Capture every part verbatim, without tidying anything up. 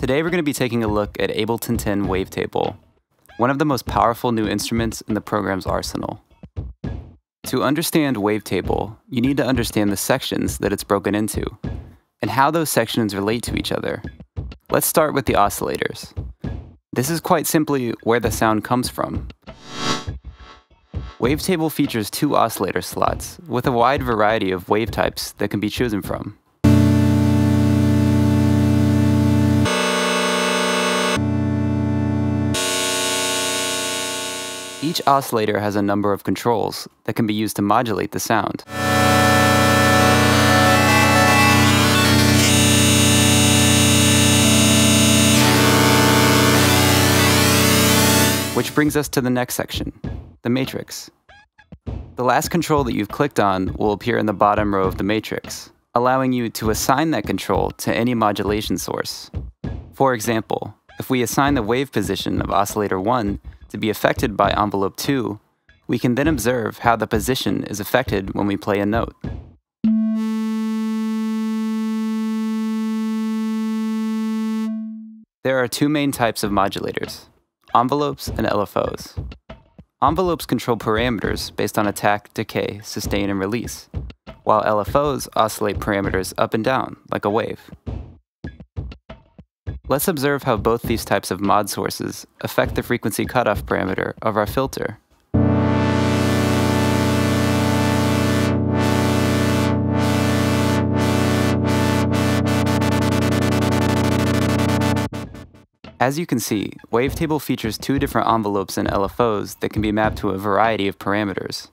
Today we're going to be taking a look at Ableton ten Wavetable, one of the most powerful new instruments in the program's arsenal. To understand Wavetable, you need to understand the sections that it's broken into, and how those sections relate to each other. Let's start with the oscillators. This is quite simply where the sound comes from. Wavetable features two oscillator slots, with a wide variety of wave types that can be chosen from. Each oscillator has a number of controls that can be used to modulate the sound. Which brings us to the next section, the matrix. The last control that you've clicked on will appear in the bottom row of the matrix, allowing you to assign that control to any modulation source. For example, if we assign the wave position of oscillator one to be affected by envelope two, we can then observe how the position is affected when we play a note. There are two main types of modulators, envelopes and L F Os. Envelopes control parameters based on attack, decay, sustain, and release, while L F Os oscillate parameters up and down, like a wave. Let's observe how both these types of mod sources affect the frequency cutoff parameter of our filter. As you can see, Wavetable features two different envelopes and L F Os that can be mapped to a variety of parameters.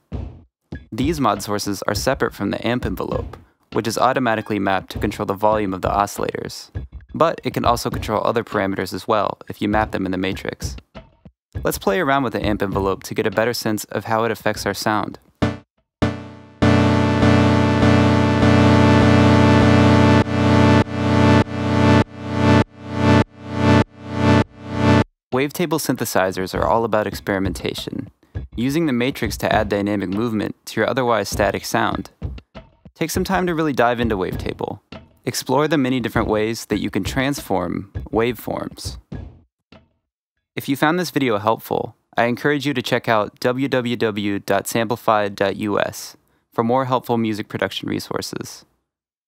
These mod sources are separate from the amp envelope, which is automatically mapped to control the volume of the oscillators. But it can also control other parameters as well if you map them in the matrix. Let's play around with the amp envelope to get a better sense of how it affects our sound. Wavetable synthesizers are all about experimentation, using the matrix to add dynamic movement to your otherwise static sound. Take some time to really dive into Wavetable. Explore the many different ways that you can transform waveforms. If you found this video helpful, I encourage you to check out w w w dot samplified dot u s for more helpful music production resources.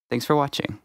Thanks for watching.